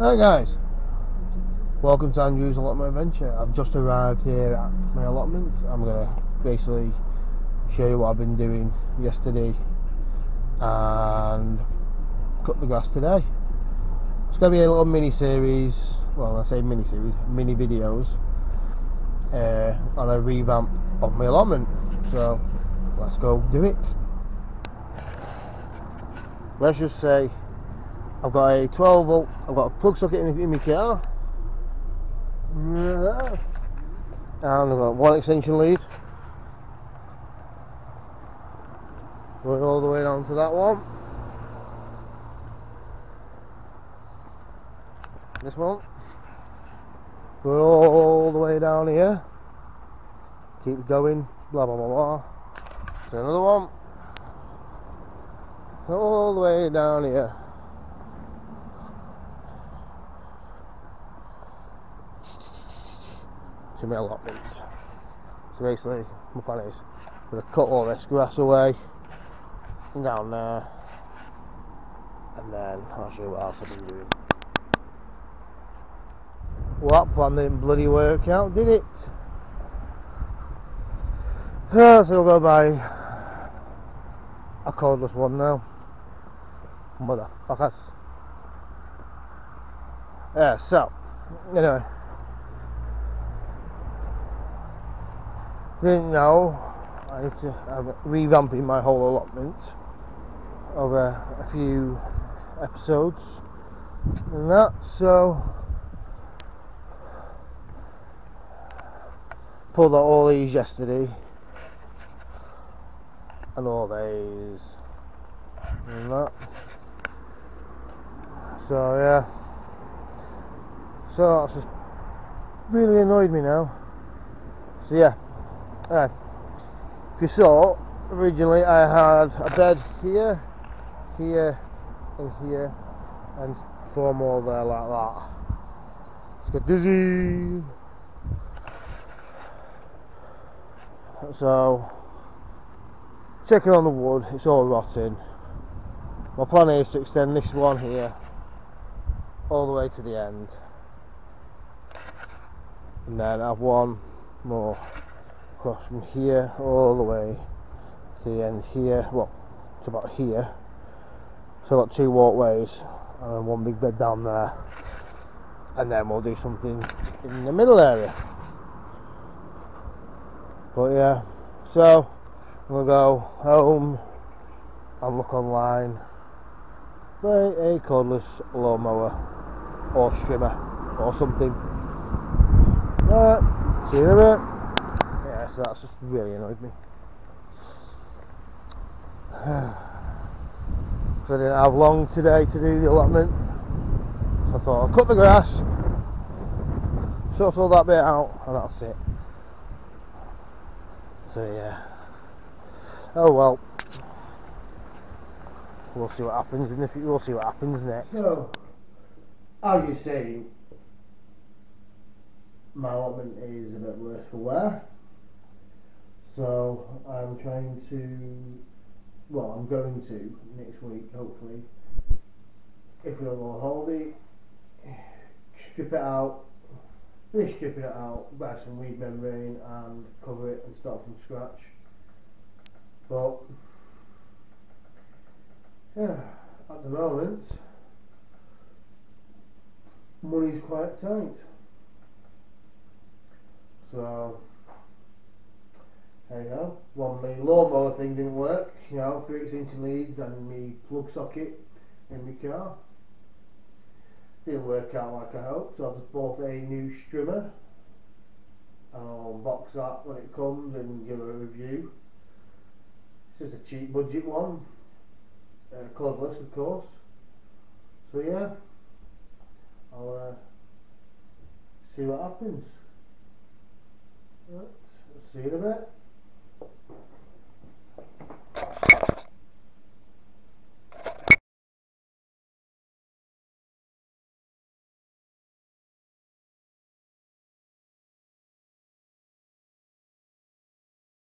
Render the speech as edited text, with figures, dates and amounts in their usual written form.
Hi guys, welcome to Andrew's Allotment Adventure. I've just arrived here at my allotment. I'm going to basically show you what I've been doing yesterday and cut the grass today. It's going to be a little mini-series, well I say mini-series, mini videos on a revamp of my allotment. So let's go do it. Let's just say I've got a 12 volt, I've got a plug socket in my car, and I've got one extension lead going all the way down to that one, this one going all the way down here, keeps going, blah blah blah blah, there's another one all the way down here. To my allotment. So basically my plan is I'm going to cut all this grass away and down there, and then I'll show you what else I've been doing. Well, that plan didn't bloody work out, did it? So we'll go by a cordless one now, motherfuckers. Yeah, so anyway, didn't know I need to have revamping my whole allotment over a few episodes and that, so pulled out all these yesterday and all these and that. So yeah, so that's just really annoyed me now. So yeah. Alright, if you saw, originally I had a bed here, here, and here, and four more there like that. Let's get dizzy! So, checking on the wood, it's all rotten. My plan is to extend this one here, all the way to the end. And then have one more across from here all the way to the end here, well it's about here, so I've got two walkways and one big bed down there, and then we'll do something in the middle area. But yeah, so we'll go home and look online for a cordless lawnmower or strimmer or something. Alright, see you in a bit. So that's just really annoyed me. So I didn't have long today to do the allotment, so I thought I'll cut the grass, sort all that bit out, and that's it. So yeah, oh well, we'll see what happens in the future. We'll see what happens next. So, as you see, my allotment is a bit worse for wear. So I'm trying to, well I'm going to next week hopefully, if we don't go on holiday, strip it out, finish stripping it out, buy some weed membrane and cover it and start from scratch. But yeah, at the moment money's quite tight, so there you go. Well, my lawnmower thing didn't work, you know, 3 inch leads and my plug socket in my car. Didn't work out like I hoped, so I just bought a new strimmer. And I'll box that when it comes and give it a review. It's just a cheap budget one, cordless of course. So yeah, I'll see what happens. Right, see you in a bit.